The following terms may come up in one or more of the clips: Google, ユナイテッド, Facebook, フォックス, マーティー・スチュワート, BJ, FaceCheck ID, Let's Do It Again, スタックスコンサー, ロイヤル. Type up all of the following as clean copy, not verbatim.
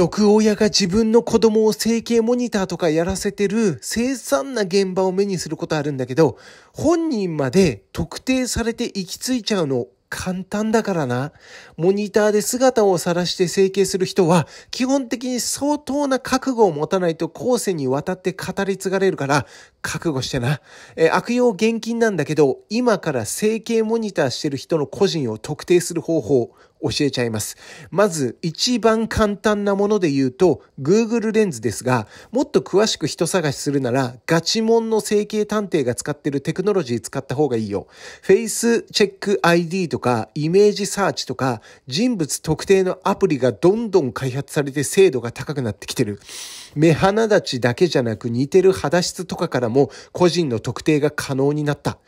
毒親が自分の子供を整形モニターとかやらせてる凄惨な現場を目にすることあるんだけど、本人まで特定されて行き着いちゃうの簡単だからな。モニターで姿を晒して整形する人は基本的に相当な覚悟を持たないと後世にわたって語り継がれるから覚悟してな。悪用厳禁なんだけど、今から整形モニターしてる人の個人を特定する方法教えちゃいます。まず一番簡単なもので言うと Google レンズですが、もっと詳しく人探しするならガチモンの整形探偵が使ってるテクノロジー使った方がいいよ。フェイスチェック ID とかイメージサーチとか人物特定のアプリがどんどん開発されて精度が高くなってきてる。目鼻立ちだけじゃなく似てる肌質とかからも個人の特定が可能になった。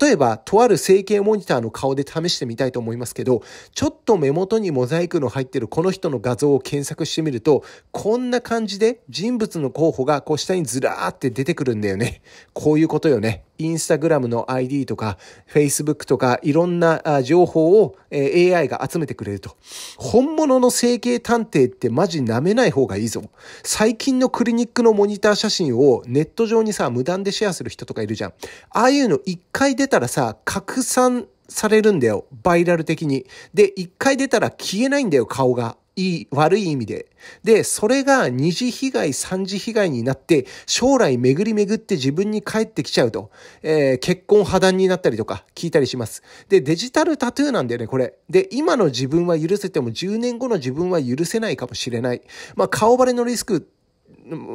例えば、とある整形モニターの顔で試してみたいと思いますけど、ちょっと目元にモザイクの入ってるこの人の画像を検索してみると、こんな感じで人物の候補がこう下にずらーって出てくるんだよね。こういうことよね。インスタグラムの ID とか Facebook とかいろんな情報を AI が集めてくれると。本物の整形探偵ってマジ舐めない方がいいぞ。最近のクリニックのモニター写真をネット上にさ、無断でシェアする人とかいるじゃん。ああいうの一回出たらさ、拡散されるんだよ。バイラル的に。で、一回出たら消えないんだよ、顔が。悪い意味で。で、それが二次被害、三次被害になって、将来巡り巡って自分に返ってきちゃうと、結婚破談になったりとか聞いたりします。で、デジタルタトゥーなんだよね、これ。で、今の自分は許せても10年後の自分は許せないかもしれない。まあ、顔バレのリスク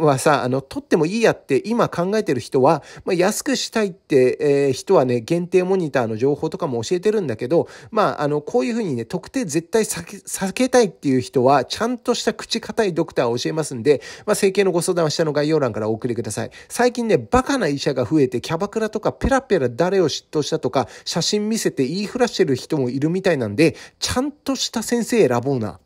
はさ、取ってもいいやって今考えてる人は、まあ、安くしたいって、人はね、限定モニターの情報とかも教えてるんだけど、まあ、こういうふうにね、特定絶対避けたいっていう人は、ちゃんとした口堅いドクターを教えますんで、まあ、整形のご相談は下の概要欄からお送りください。最近ね、バカな医者が増えて、キャバクラとかペラペラ誰を嫉妬したとか、写真見せて言いふらしてる人もいるみたいなんで、ちゃんとした先生選ぼうな。